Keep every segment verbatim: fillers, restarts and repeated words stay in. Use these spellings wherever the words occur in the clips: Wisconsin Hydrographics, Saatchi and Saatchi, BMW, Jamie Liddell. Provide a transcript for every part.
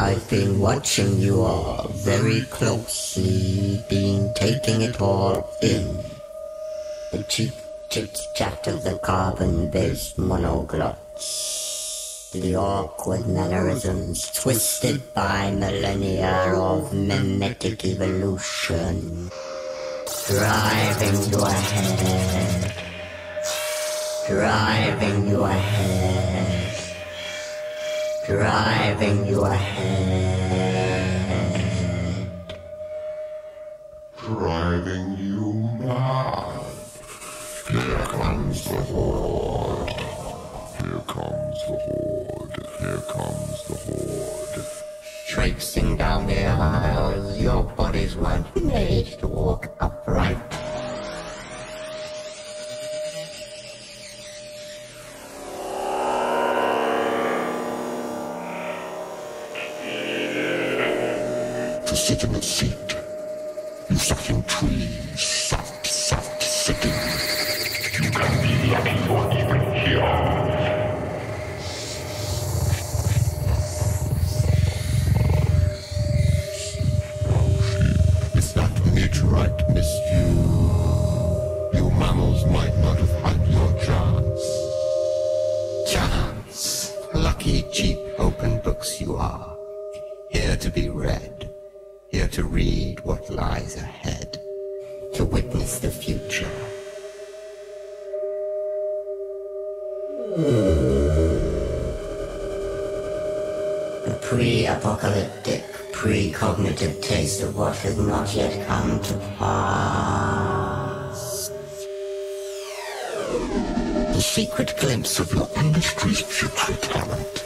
I've been watching you all very closely, been taking it all in. The cheap chit-chat of the carbon-based monoglots, the awkward mannerisms twisted by millennia of mimetic evolution, driving you ahead, driving you ahead. Driving you ahead. Driving you mad. Here comes the horde. Here comes the horde. Here comes the horde. Traipsing down the aisles, your bodies weren't made to walk upright. Sit in a seat. You sat in trees. Sat, sat, sitting. You can be lucky you're even here. If that meteorite missed you, you mammals might not have had your chance. Chance. Lucky, cheap, open books you are. Here to be read. Here to read what lies ahead, to witness the future. The pre-apocalyptic, pre-cognitive taste of what has not yet come to pass. The secret glimpse of your industry's future talent.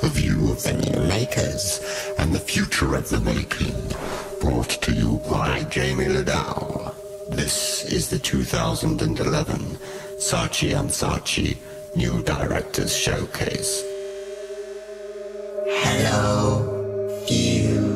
The view of the new makers, and the future of the making, brought to you by Jamie Liddell. This is the two thousand eleven Saatchi and Saatchi New Directors Showcase. Hello, future.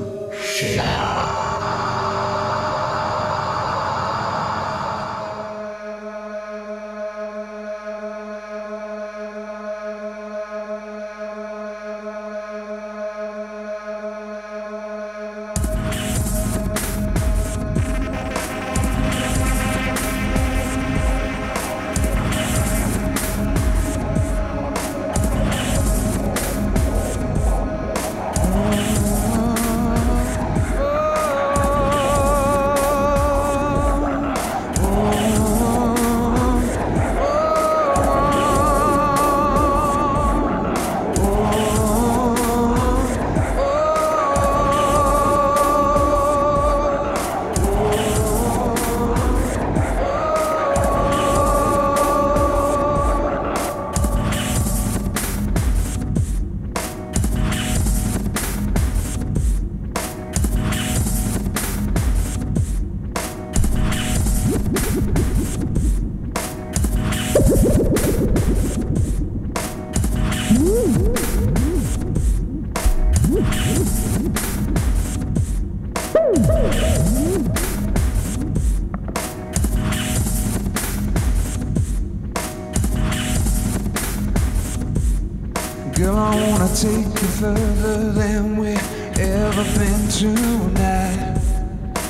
Girl, I wanna take you further than we've ever been tonight.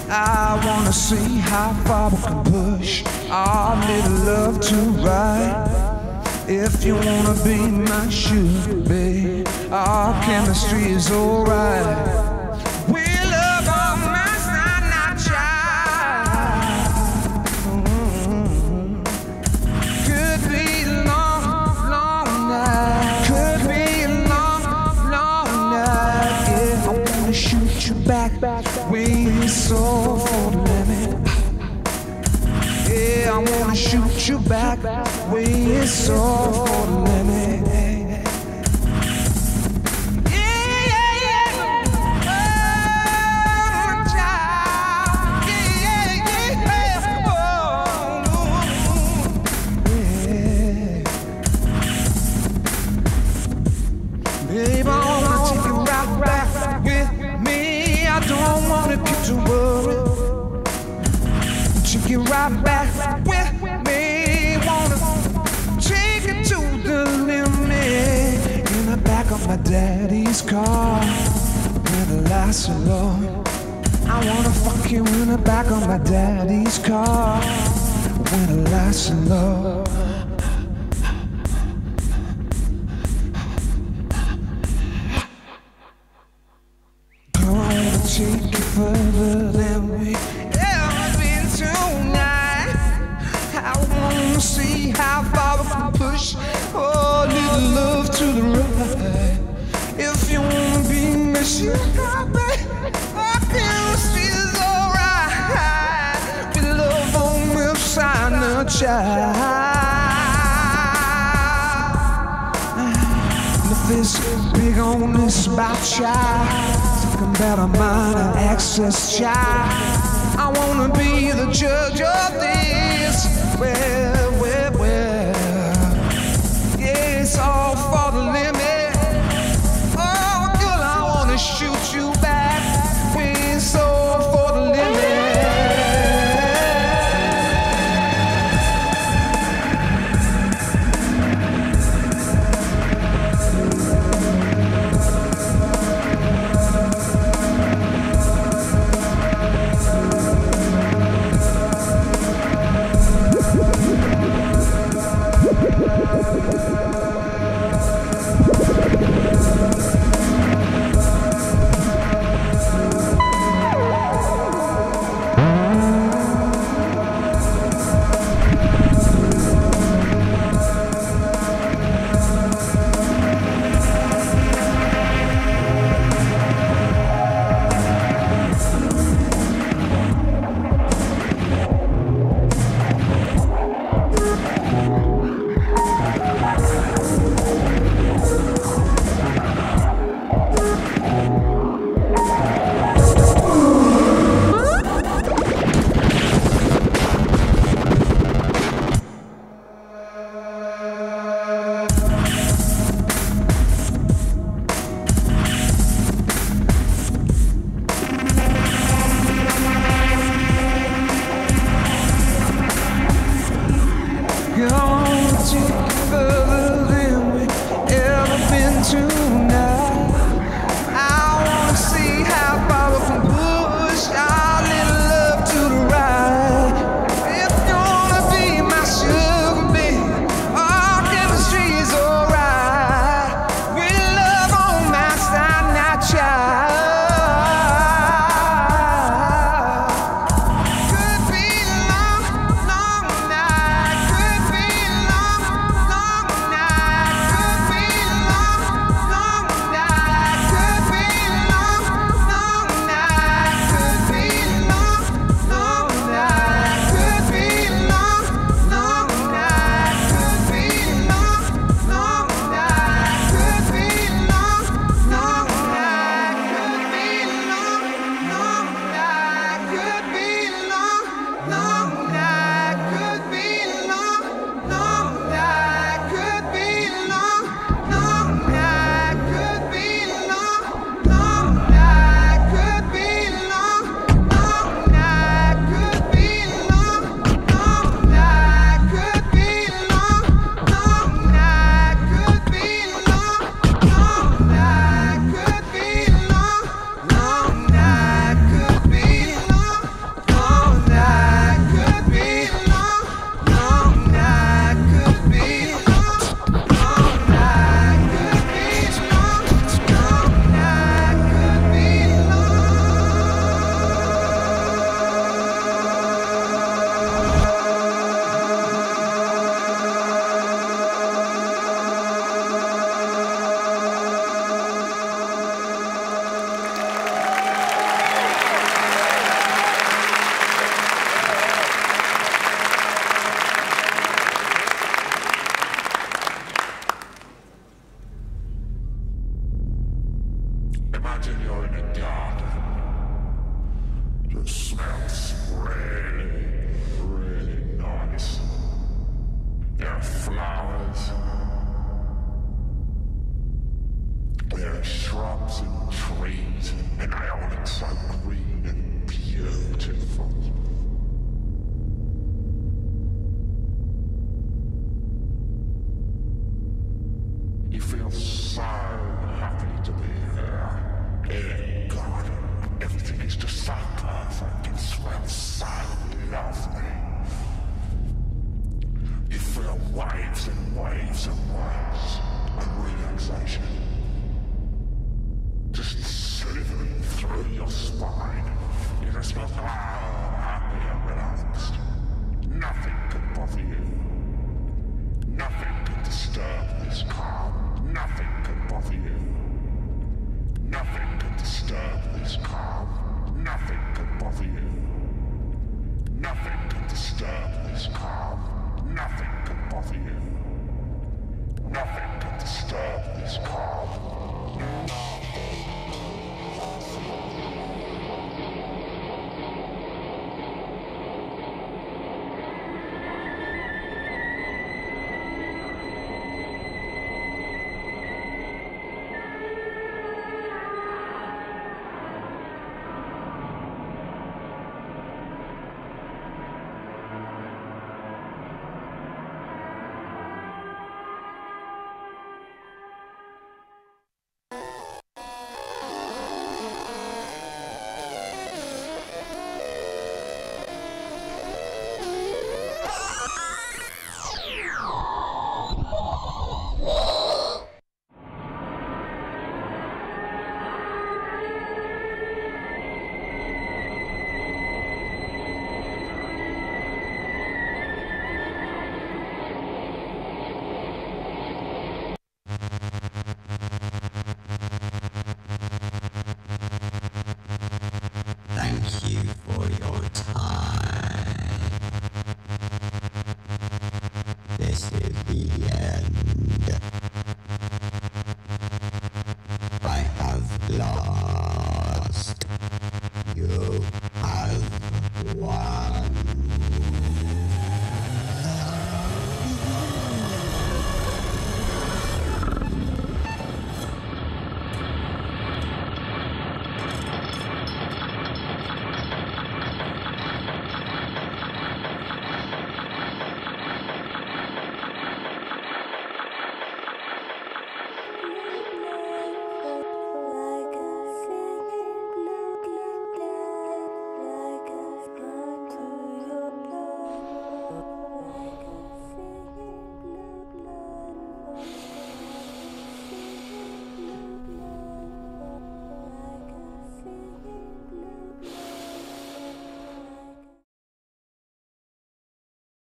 I wanna see how far we can push our little love to ride. If you wanna be my sugar, babe, our chemistry is alright. We love our mess and our child. Mm-hmm. Could be a long, long night. Could be a long, long night. Yeah, I wanna shoot you back. We're so for the limit. Yeah, I wanna shoot you back. We're so for the limit. Right back with me, wanna take it to the limit. In the back of my daddy's car, fly so low. I wanna fuck you in the back of my daddy's car. When I lie so low. I wanna take you further than we ever been tonight. I wanna see how far we can push. Oh, little love to the right. If you wanna be missing, I feel this feels alright. With love on my side, no child. Nothing's big on this about child. Talking about a minor access child. I wanna be the judge of this. Well, well, well. Yeah, it's all for the limit. Shoot you back, we're so for the living. You feel so happy to be there in a garden. used to fight love and it sweat silently off me. You feel waves and waves and waves of relaxation, just slithering through your spine. You just feel how happy and relaxed. Nothing could bother you. Nothing could disturb this calm. Nothing could bother you. Nothing could disturb this calm. Nothing could bother you. Nothing could disturb this calm. Nothing could bother you. Nothing could disturb this calm.